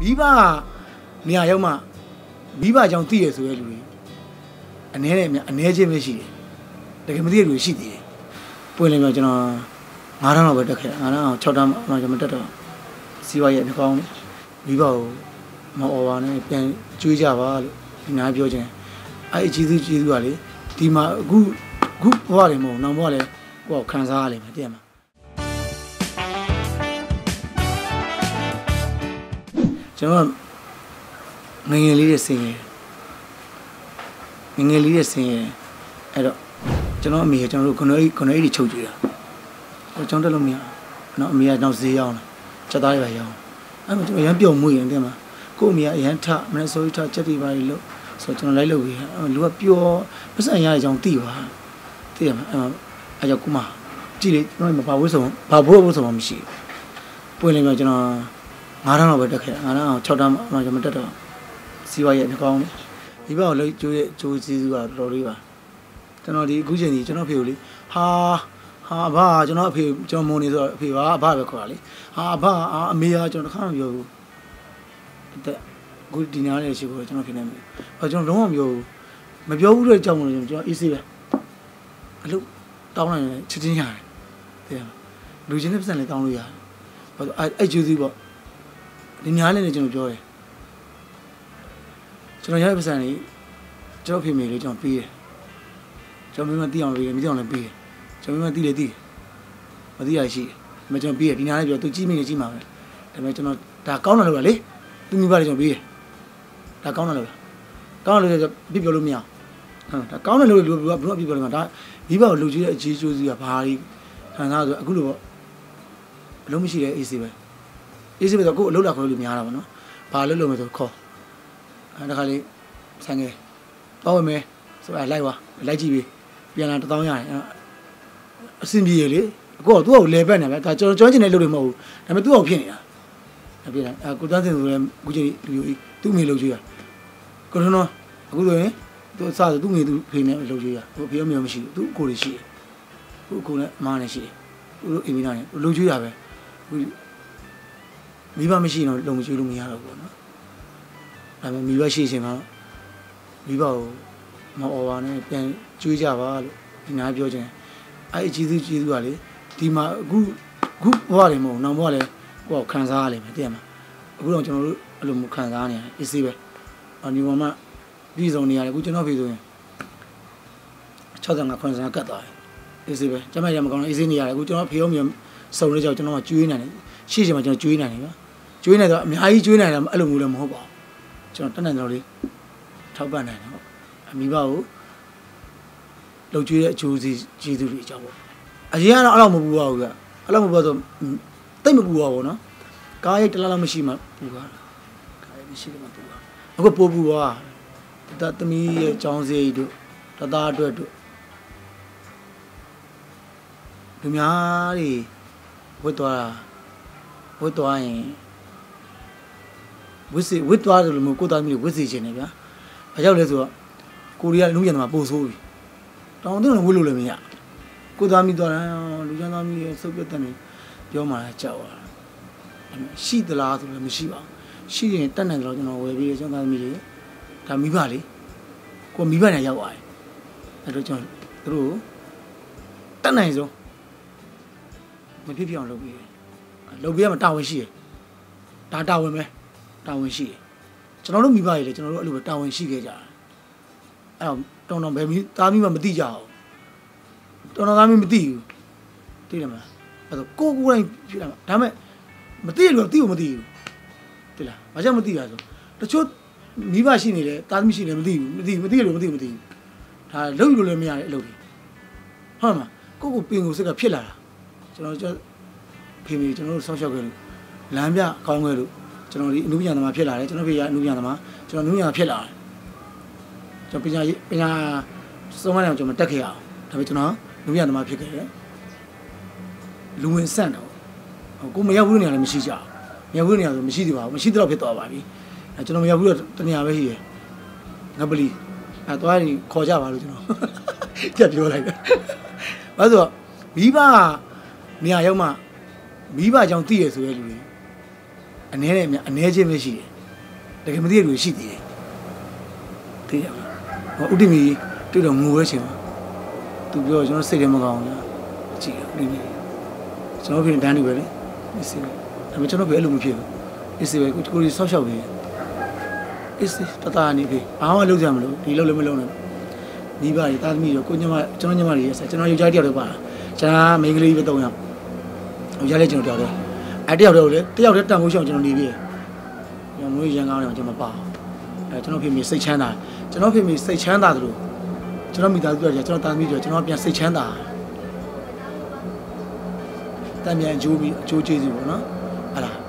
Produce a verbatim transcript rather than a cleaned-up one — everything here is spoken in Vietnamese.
bí ba nhà yêu mà bí ba trong tiệt rồi rồi anh này mẹ anh này chơi mấy gì đấy cái gì rồi gì đấy bữa nay mà cho nó ngà nó bắt được cái ngà nó cho nó nó cho mình được siway anh con bí bảo mà ở bên này chui ra vào nhà bây giờ ai chỉ thứ chỉ thứ vậy thì mà gu gu vào đấy mà nó vào đấy vào khán giả đấy mà mà cho nên người lính sinh người lính sinh ấy đó cho nên mía cho nên con ấy con ấy đi chầu chữ rồi trong đó là mía nó mía nó gì nhau cho ta đi vậy nhau anh mà chúng em biểu mùi anh thế mà cô mía em thà mình soi thà chết đi vài lúc rồi cho nó lấy lười lúc biểu bớt anh ấy trong tì quá thế mà anh ấy cũng mà chỉ để nói mà bảo bối số bảo bối bối số mà mình chỉ bữa nay mà cho nó ngà nó bắt được cái ngà nó cho nó nó cho mình được siway anh con đi vào lấy chui chui gì rồi rồi vậy cho nó đi cứu gì cho nó phiêu đi ha ha ba cho nó phiêu cho mồ này rồi phiêu ba ba về khỏi đi ha ba ha mía cho nó khám vô thế cứu đi nhà này chỉ có cho nó phiền em và cho nó đóng vô mà vô rồi chồng rồi cho ít gì vậy lúc tao này chưa tin nhà thế đối với nó bây giờ này tao nuôi à và ai ai chưa gì vậy đi nhà này cho nó chơi cho nó nhớ bây giờ này cho phiền mày để cho phi cho mấy con ti làm gì mấy con làm phi cho mấy con ti để ti mà ti là gì mà cho phi đi nhà này giờ tôi chỉ mình chỉ mà để mà cho nó đã cao nào rồi đấy tôi như vậy để cho phi đã cao nào rồi cao nào rồi biết bao lâu miếng đã cao nào rồi luôn luôn luôn biết bao lâu mà đã đi vào lúc chỉ chỉ chú gì à bà đi hàng nào rồi cũng được lúc mới chỉ là ít gì vậy ít gì vậy tôi cũng lúc đã có được miếng nào nó bà lúc lúc mà tôi khó đó khai đi sang nghề tao mày sao lại lai quá lại gì vậy bây giờ tao nhảy xin gì vậy cô ở tu ở lề bên này ta cho cho cái này lâu được màu làm tu ở phía này à bây giờ à cô đang xem rồi cô chơi tu mì lâu chưa cô nói nó cô rồi tôi sao rồi tu mì tu phía này lâu chưa tôi phía mình làm gì tu cô đi gì cô cô này mà này gì tôi em này lâu chưa à vậy vì ba mình gì nó lâu chưa lâu nhiều rồi làm mì bò xì xì mà mì bò mà ở vào này bên chui ra vào nhà bây giờ ai chỉ thứ chỉ thứ vậy thì mà gu gu vào đấy mà nó vào đấy vào khán giả đấy thế mà gu làm cho nó làm một khán giả này ít gì vậy anh em mà đi rồi này gu cho nó đi rồi cho rằng là khán giả cất rồi ít gì vậy cho mấy em còn ít gì này gu cho nó phiếu miếng sầu nó giàu cho nó mà chui này xì xì mà cho nó chui này chui này rồi ai chui này là làm người làm không bỏ cho nó này rồi đi tháo bàn này nó mình bảo đầu chú đấy chú gì gì từ cho bộ à gì nó làm một bùa kìa làm một bùa rồi tay một bùa bộ nó cái cái làm gì mà bùa cái gì mà bùa nó có bùa bùa ta tụi mình chọn gì được ta ta được được tụi mình đi với tôi với tôi với sự với toa rồi một cô ta mình với gì chuyện này nhá, phải giao lên rồi, cô đi lúc giờ mà bù xôi, đó tức là vui luôn rồi mình ạ, cô ta mình toa lúc giờ ta mình sắp biết ta mình, do mà chậu, xí từ lá từ là mình xí vào, xí thì tân này rồi cho nó về bây giờ ta mình, ta mì bả đi, cô mì bả này giao lại, rồi cho, rồi tân này rồi, mình biết phiền lâu bia, lâu bia mà tao với xí, ta tao với mày. Tao mới xì, cho nó lúc mì bày để cho nó loại lụa tao mới xì kìa chả, à trong nó bé mì tao mì mà mì tì chảo, trong nó tao mì mì tì, tì làm à, à rồi cô cô này chuyện làm, thằng mẹ mì tì lụa tì của mì tì, tì là, mà chắc mì tì à rồi, nó chốt mì bày xì này đấy, tao mì xì này mì tì, mì tì mì tì lụa mì tì mì tì, thà lâu lụa lụa mì à lâu đi, hả mà, cô cô pin cô sẽ gặp phiền là, cho nó cho pin mì cho nó xong cho người được, làm ra coi người được. Cho nó đi núi nhà làm phiền lại, cho nó về núi nhà làm á, cho nó núi nhà phiền lại, cho bây giờ bây giờ số này cho mình tách hiểu, tại vì cho nó núi nhà làm phiền cái đấy, luôn yên sẵn rồi, cũng mấy ông này là mình xí chả, mấy ông này là mình xí đi vào, mình xí đi vào phiền to vào đi, cho nó mấy ông tận nhà về gì, ngập bì, à tôi thì khó chả vào được cho nó, chết vô lại, bây giờ bí ba, nhà yêu mà, bí ba trong tiệt rồi. Anh này mẹ anh ấy mới gì, cái mới đi gì đấy, thế mà út đi mì tôi đồng ngu đấy chứ, tôi cho nó xây mà gòn chị đi mì, cho nó về đàn đi về đấy, làm cho nó về luôn kiểu, cái gì vậy cô đi xóa xóa về, cái gì ta ta này về, áo lâu rồi mà lâu, đi lâu lâu mới lâu này, đi bà thì ta mì rồi cô nhưng mà cho nó nhưng mà gì, cho nó yêu trai điều được bà, cho nó mấy cái ly với tôi nhở, yêu trai lên trường điều được. Ai điều đâu đấy, điều đấy ta muốn chọn cho nó đi về, nhưng muốn giang ao này mà cho nó bảo, cho nó phim mình xây chén đà, cho nó phim mình xây chén đà rồi, cho nó mình đặt rồi, cho nó ta mình rồi, cho nó bây giờ xây chén đà, ta bây giờ chú chú chơi gì vậy nó, à là